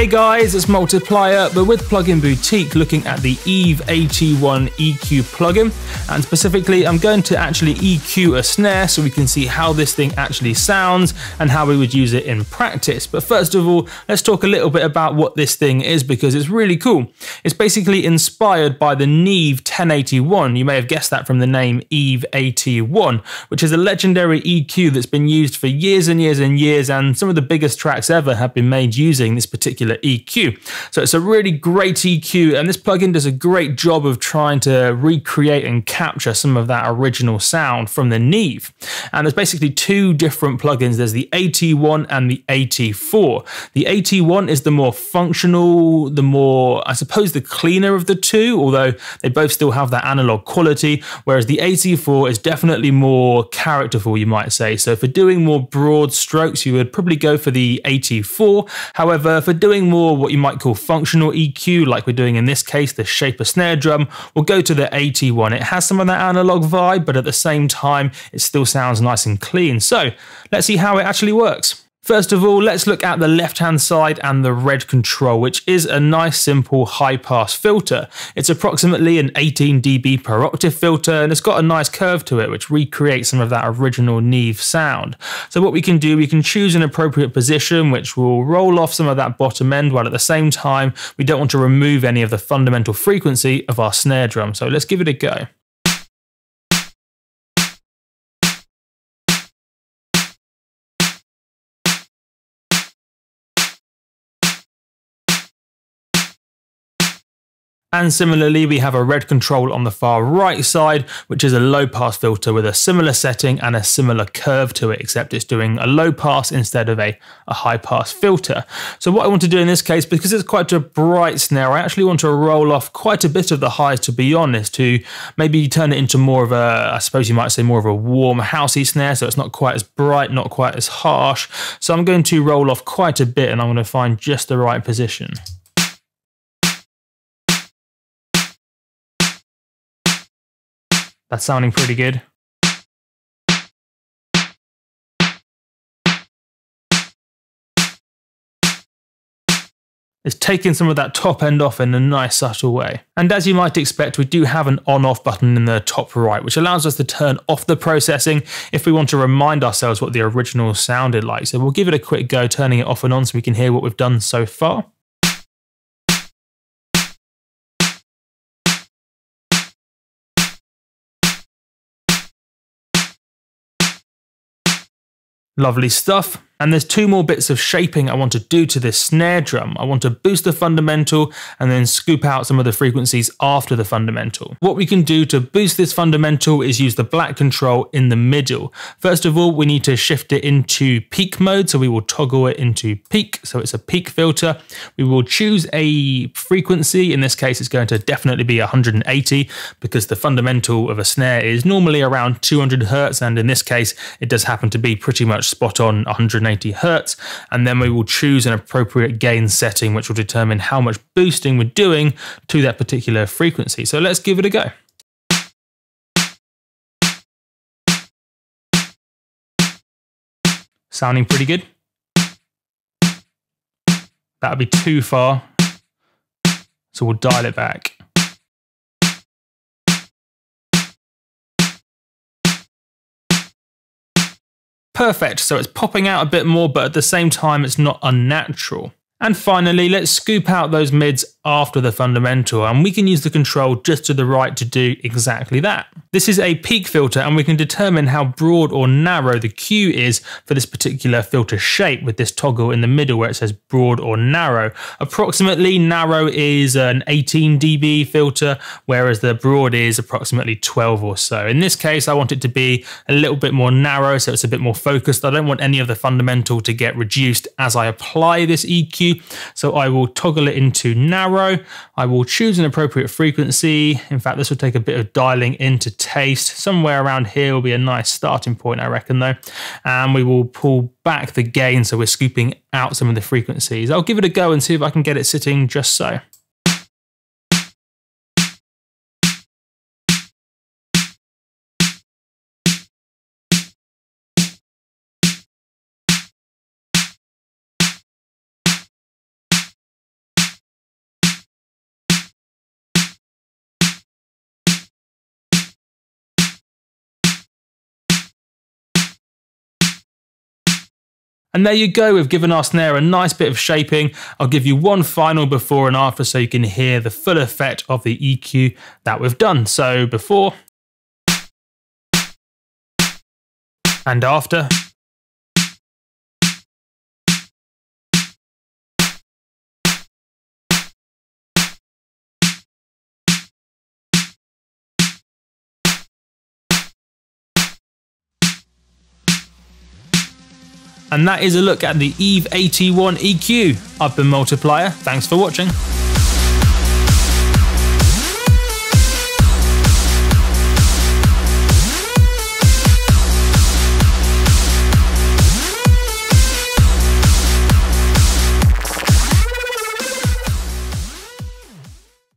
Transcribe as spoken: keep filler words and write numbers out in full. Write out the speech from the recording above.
Hey guys, it's Multiplier, but with Plugin Boutique looking at the EVE A T one E Q plugin, and specifically I'm going to actually E Q a snare so we can see how this thing actually sounds and how we would use it in practice. But first of all, let's talk a little bit about what this thing is, because it's really cool. It's basically inspired by the Neve ten eighty-one, you may have guessed that from the name EVE A T one, which is a legendary E Q that's been used for years and years and years, and some of the biggest tracks ever have been made using this particular E Q. So it's a really great E Q, and this plugin does a great job of trying to recreate and capture some of that original sound from the Neve. And there's basically two different plugins, there's the A T one and the A T four. The A T one is the more functional, the more, I suppose, the cleaner of the two, although they both still have that analog quality, whereas the A T four is definitely more characterful, you might say. So for doing more broad strokes, you would probably go for the A T four. However, for doing more what you might call functional E Q, like we're doing in this case, the shape of snare drum, we'll go to the A T one. It has some of that analog vibe, but at the same time, it still sounds nice and clean. So let's see how it actually works. First of all, let's look at the left-hand side and the red control, which is a nice, simple high-pass filter. It's approximately an eighteen D B per octave filter, and it's got a nice curve to it, which recreates some of that original Neve sound. So what we can do, we can choose an appropriate position, which will roll off some of that bottom end, while at the same time, we don't want to remove any of the fundamental frequency of our snare drum. So let's give it a go. And similarly, we have a red control on the far right side, which is a low pass filter with a similar setting and a similar curve to it, except it's doing a low pass instead of a, a high pass filter. So what I want to do in this case, because it's quite a bright snare, I actually want to roll off quite a bit of the highs, to be honest, to maybe turn it into more of a, I suppose you might say more of a warm housey snare. So it's not quite as bright, not quite as harsh. So I'm going to roll off quite a bit, and I'm going to find just the right position. That's sounding pretty good. It's taking some of that top end off in a nice subtle way. And as you might expect, we do have an on-off button in the top right, which allows us to turn off the processing if we want to remind ourselves what the original sounded like. So we'll give it a quick go, turning it off and on so we can hear what we've done so far. Lovely stuff. And there's two more bits of shaping I want to do to this snare drum. I want to boost the fundamental and then scoop out some of the frequencies after the fundamental. What we can do to boost this fundamental is use the black control in the middle. First of all, we need to shift it into peak mode. So we will toggle it into peak. So it's a peak filter. We will choose a frequency. In this case, it's going to definitely be one hundred eighty because the fundamental of a snare is normally around two hundred hertz. And in this case, it does happen to be pretty much spot on one hundred eighty hertz, and then we will choose an appropriate gain setting, which will determine how much boosting we're doing to that particular frequency. So let's give it a go. Sounding pretty good. That would be too far, so we'll dial it back. Perfect, so it's popping out a bit more, but at the same time, it's not unnatural. And finally, let's scoop out those mids after the fundamental, and we can use the control just to the right to do exactly that. This is a peak filter, and we can determine how broad or narrow the Q is for this particular filter shape with this toggle in the middle where it says broad or narrow. Approximately narrow is an eighteen D B filter, whereas the broad is approximately twelve or so. In this case, I want it to be a little bit more narrow, so it's a bit more focused. I don't want any of the fundamental to get reduced as I apply this E Q, so I will toggle it into narrow. I will choose an appropriate frequency. In fact, this will take a bit of dialing into taste. Somewhere around here will be a nice starting point, I reckon, though. And we will pull back the gain, so we're scooping out some of the frequencies. I'll give it a go and see if I can get it sitting just so. And there you go, we've given our snare a nice bit of shaping. I'll give you one final before and after so you can hear the full effect of the E Q that we've done. So before and after. And that is a look at the EVE A T one E Q. I've been Multiplier, thanks for watching.